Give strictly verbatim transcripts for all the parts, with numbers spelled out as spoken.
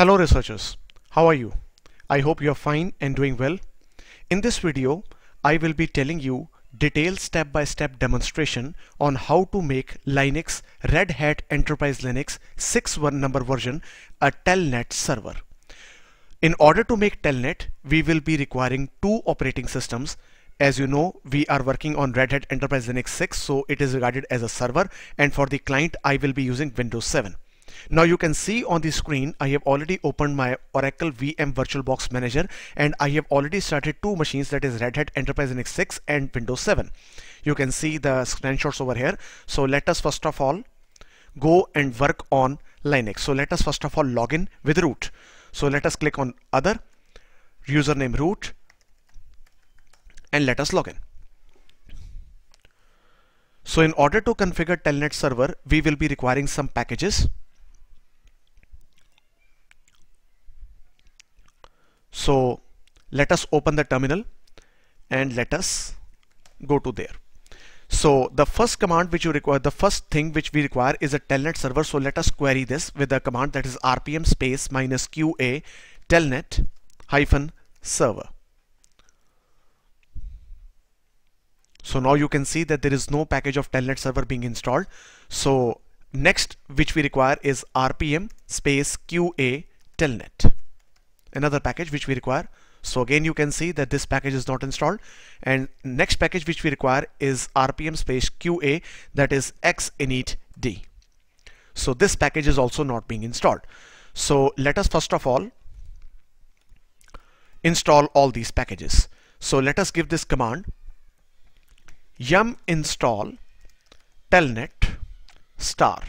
Hello researchers, how are you? I hope you are fine and doing well. In this video, I will be telling you detailed step-by-step demonstration on how to make Linux Red Hat Enterprise Linux six point one number version a Telnet server. In order to make Telnet, we will be requiring two operating systems. As you know, we are working on Red Hat Enterprise Linux six, so it is regarded as a server, and for the client I will be using Windows seven. Now you can see on the screen I have already opened my Oracle V M VirtualBox Manager, and I have already started two machines, that is Red Hat Enterprise Linux six and Windows seven. You can see the screenshots over here. So let us first of all go and work on Linux. So let us first of all log in with root. So let us click on other, username root, and let us log in. So in order to configure Telnet server, we will be requiring some packages. So let us open the terminal and let us go to there. So the first command which you require, the first thing which we require is a Telnet server. So let us query this with a command, that is rpm space minus qa telnet hyphen server. So now you can see that there is no package of Telnet server being installed. So next which we require is rpm space qa telnet, another package which we require. So again you can see that this package is not installed, and next package which we require is rpm space qa, that is xinitd. So this package is also not being installed. So let us first of all install all these packages. So let us give this command yum install telnet star.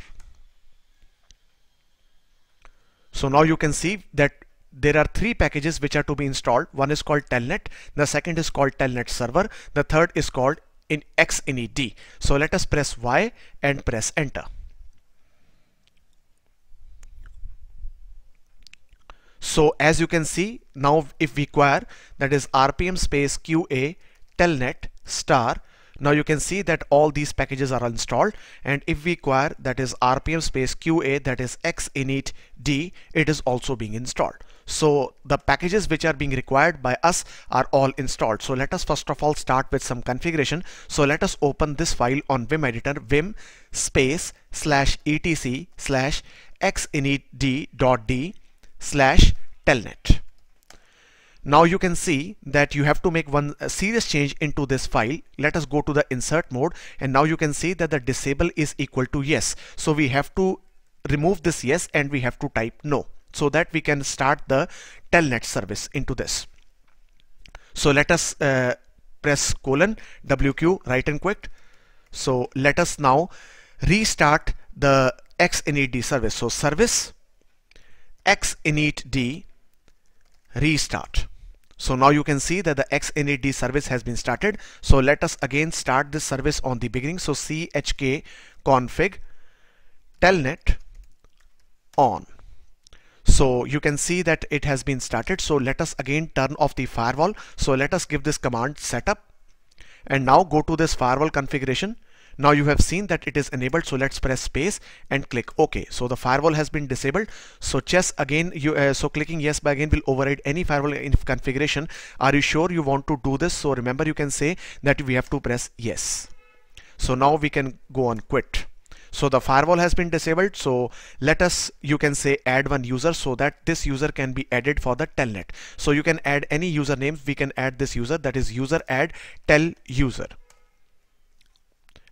So now you can see that there are three packages which are to be installed. One is called Telnet, the second is called Telnet server, the third is called in xinitd. So let us press Y and press enter. So as you can see, now if we require, that is rpm space qa telnet star, now you can see that all these packages are installed, and if we require, that is rpm space qa, that is xinitd, it is also being installed. So the packages which are being required by us are all installed. So let us first of all start with some configuration. So let us open this file on Vim editor, vim space slash etc slash xinitd.d slash telnet. Now you can see that you have to make one serious change into this file. Let us go to the insert mode, and now you can see that the disable is equal to yes. So we have to remove this yes and we have to type no, so that we can start the Telnet service into this. So let us uh, press colon W Q, right and quit. So let us now restart the xinitd service. So service xinitd restart. So now you can see that the xinitd service has been started. So let us again start this service on the beginning. So chk config telnet on. So you can see that it has been started. So let us again turn off the firewall. So let us give this command setup, and now go to this firewall configuration. Now you have seen that it is enabled. So let's press space and click OK. So the firewall has been disabled. So chess again, you, uh, so clicking yes by again will override any firewall in configuration. Are you sure you want to do this? So remember, you can say that we have to press yes. So now we can go on quit. So the firewall has been disabled. So let us, you can say add one user, so that this user can be added for the Telnet. So you can add any usernames. We can add this user, that is user add tel user.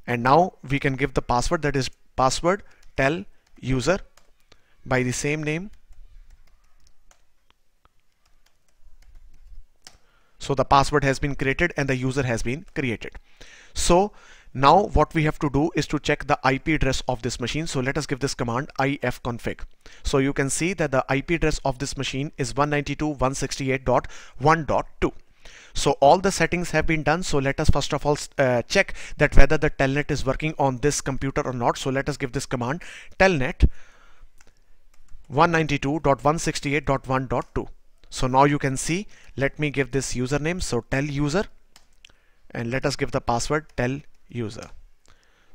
And now we can give the password, that is password tel user by the same name. So the password has been created and the user has been created. So now what we have to do is to check the I P address of this machine. So let us give this command ifconfig. So you can see that the I P address of this machine is one ninety-two dot one sixty-eight dot one dot two. So all the settings have been done. So let us first of all uh, check that whether the Telnet is working on this computer or not. So let us give this command telnet one ninety-two dot one sixty-eight dot one dot two. So now you can see, let me give this username, so tel user, and let us give the password tel user.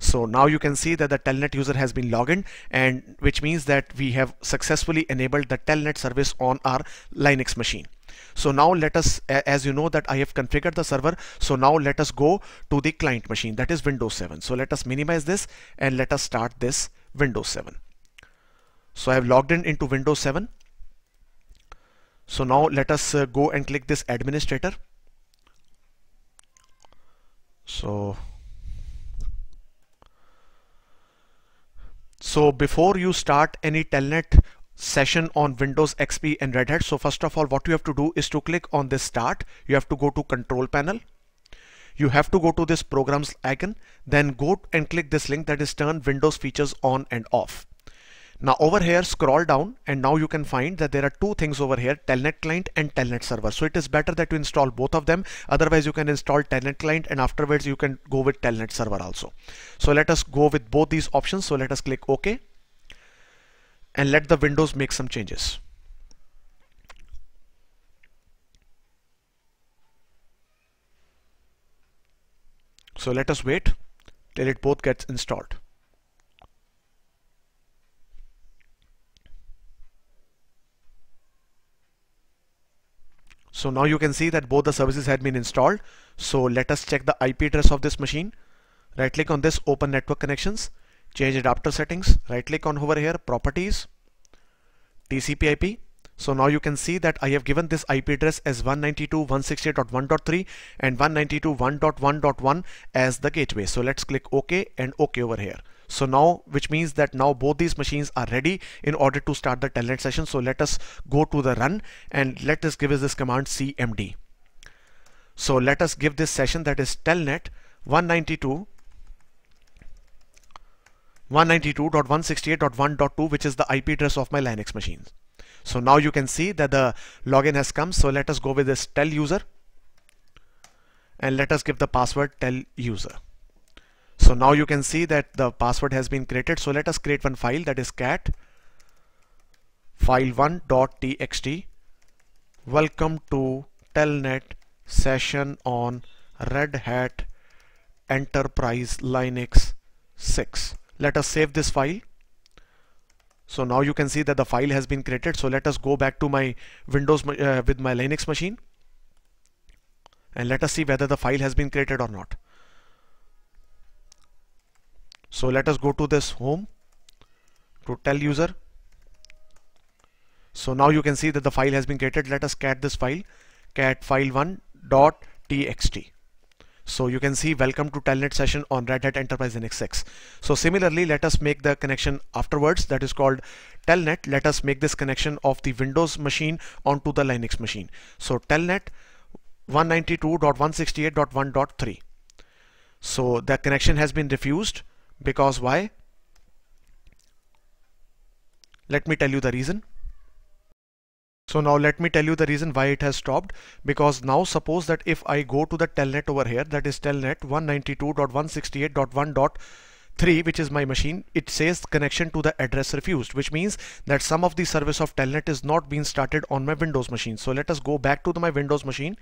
So now you can see that the telnet user has been logged in, and which means that we have successfully enabled the telnet service on our Linux machine. So now let us, as you know that I have configured the server, so now let us go to the client machine, that is Windows seven. So let us minimize this and let us start this Windows seven. So I have logged in into Windows seven. So now let us uh, go and click this administrator. So, so before you start any telnet session on Windows X P and Red Hat, so first of all what you have to do is to click on this start. You have to go to control panel. You have to go to this programs icon, then go and click this link that is turn Windows features on and off. Now over here scroll down, and now you can find that there are two things over here, telnet client and telnet server. So it is better that you install both of them, otherwise you can install telnet client and afterwards you can go with telnet server also. So let us go with both these options. So let us click OK and let the Windows make some changes. So let us wait till it both gets installed. So now you can see that both the services had been installed. So let us check the I P address of this machine. Right click on this, open network connections, change adapter settings, right click on over here, properties, T C P I P. So now you can see that I have given this I P address as one ninety-two dot one sixty-eight dot one dot three and one ninety-two dot one dot one dot one as the gateway. So let's click OK and OK over here. So now, which means that now both these machines are ready in order to start the telnet session. So let us go to the run and let us give us this command C M D. So let us give this session that is telnet one ninety-two dot one sixty-eight dot one dot two, which is the I P address of my Linux machines. So now you can see that the login has come. So let us go with this tel user and let us give the password tel user. So now you can see that the password has been created. So let us create one file that is cat file one dot t x t welcome to telnet session on Red Hat Enterprise Linux six. Let us save this file. So now you can see that the file has been created. So let us go back to my Windows uh, with my Linux machine and let us see whether the file has been created or not. So let us go to this home, to tel user. So now you can see that the file has been created. Let us cat this file, cat file one dot t x t. So you can see welcome to telnet session on Red Hat Enterprise Linux six. So similarly, let us make the connection afterwards that is called telnet. Let us make this connection of the Windows machine onto the Linux machine. So telnet one ninety-two dot one sixty-eight dot one dot three. So the connection has been refused because why? Let me tell you the reason. So now let me tell you the reason why it has stopped, because now suppose that if I go to the telnet over here, that is telnet one ninety-two dot one sixty-eight dot one dot three, which is my machine, it says connection to the address refused, which means that some of the service of telnet is not being started on my Windows machine. So let us go back to the, my Windows machine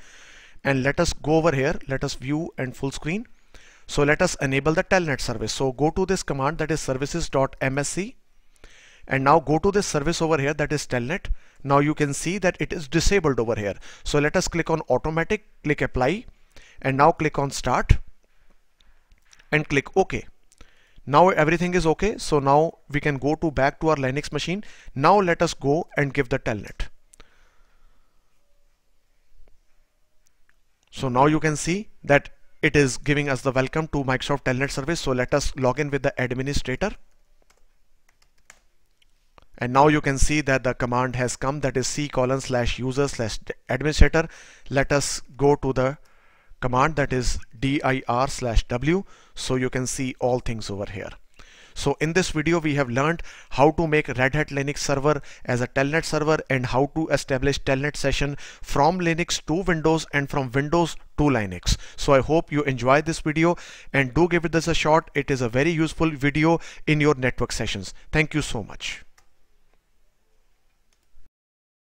and let us go over here, let us view and full screen. So let us enable the telnet service. So go to this command that is services dot m s c. And now go to this service over here that is telnet. Now you can see that it is disabled over here. So let us click on automatic, click apply, and now click on start and click OK. Now everything is OK. So now we can go to back to our Linux machine. Now let us go and give the telnet. So now you can see that it is giving us the welcome to Microsoft telnet service. So let us log in with the administrator. And now you can see that the command has come, that is c colon slash user slash administrator. Let us go to the command that is dir slash w. So you can see all things over here. So in this video we have learned how to make Red Hat Linux server as a telnet server and how to establish telnet session from Linux to Windows and from Windows to Linux. So I hope you enjoyed this video and do give this a shot. It is a very useful video in your network sessions. Thank you so much.